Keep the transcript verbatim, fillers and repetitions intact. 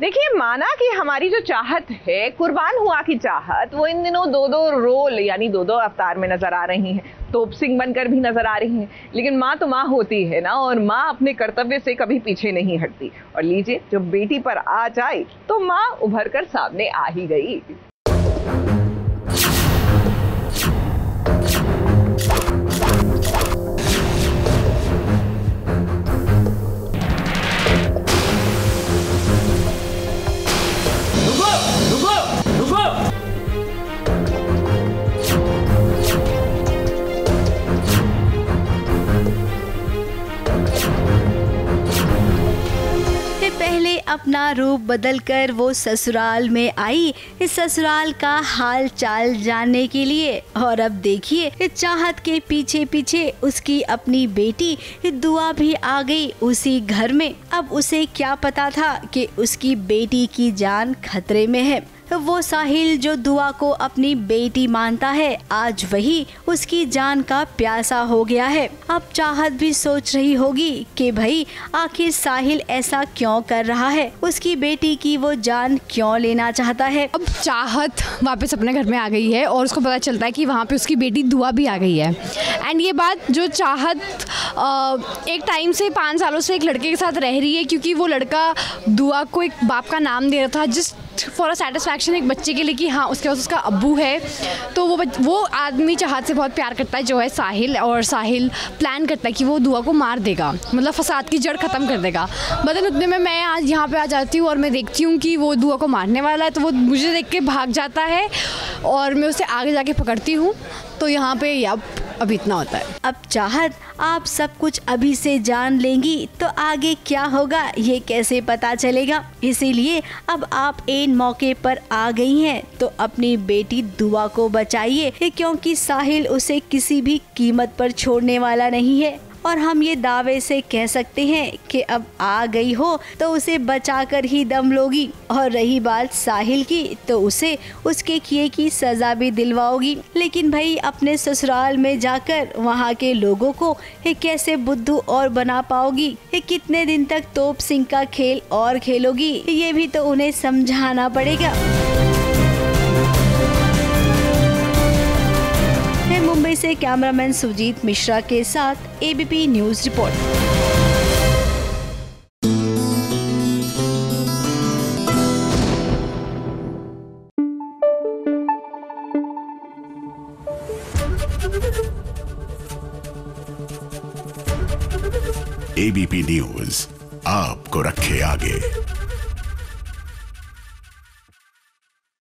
देखिए, माना कि हमारी जो चाहत है, कुर्बान हुआ की चाहत, वो इन दिनों दो दो रोल यानी दो दो अवतार में नजर आ रही हैं, तोप सिंह बनकर भी नजर आ रही हैं, लेकिन माँ तो माँ होती है ना, और माँ अपने कर्तव्य से कभी पीछे नहीं हटती। और लीजिए, जब बेटी पर आ जाए तो माँ उभर कर सामने आ ही गई। पहले अपना रूप बदलकर वो ससुराल में आई, इस ससुराल का हाल चाल जानने के लिए। और अब देखिए, चाहत के पीछे पीछे उसकी अपनी बेटी दुआ भी आ गई उसी घर में। अब उसे क्या पता था कि उसकी बेटी की जान खतरे में है। वो साहिल जो दुआ को अपनी बेटी मानता है, आज वही उसकी जान का प्यासा हो गया है। अब चाहत भी सोच रही होगी कि भाई आखिर साहिल ऐसा क्यों कर रहा है, उसकी बेटी की वो जान क्यों लेना चाहता है। अब चाहत वापस अपने घर में आ गई है और उसको पता चलता है कि वहाँ पे उसकी बेटी दुआ भी आ गई है। एंड ये बात जो चाहत एक टाइम से पाँच सालों से एक लड़के के साथ रह रही है, क्योंकि वो लड़का दुआ को एक बाप का नाम दे रहा था, जिस फॉर अ सेटिस्फैक्शन एक बच्चे के लिए कि हाँ उसके पास उसका अब्बू है। तो वो वो आदमी चाहत से बहुत प्यार करता है जो है साहिल, और साहिल प्लान करता है कि वो दुआ को मार देगा, मतलब फसाद की जड़ ख़त्म कर देगा। बदल उतने में मैं आज यहाँ पे आ जाती हूँ और मैं देखती हूँ कि वो दुआ को मारने वाला है, तो वो मुझे देख के भाग जाता है और मैं उसे आगे जाके पकड़ती हूँ। तो यहाँ पे अब अब इतना होता है। अब चाहत आप सब कुछ अभी से जान लेंगी तो आगे क्या होगा ये कैसे पता चलेगा, इसीलिए अब आप इन मौके पर आ गई हैं तो अपनी बेटी दुआ को बचाइए, क्योंकि साहिल उसे किसी भी कीमत पर छोड़ने वाला नहीं है। और हम ये दावे से कह सकते हैं कि अब आ गई हो तो उसे बचाकर ही दम लोगी। और रही बात साहिल की, तो उसे उसके किए की सजा भी दिलवाओगी। लेकिन भाई अपने ससुराल में जाकर वहाँ के लोगों को कैसे बुद्धू और बना पाओगी, कितने दिन तक तोप सिंह का खेल और खेलोगी, ये भी तो उन्हें समझाना पड़ेगा। मुंबई से कैमरामैन सुजीत मिश्रा के साथ A B P news report. A B P news आपको रखे आगे।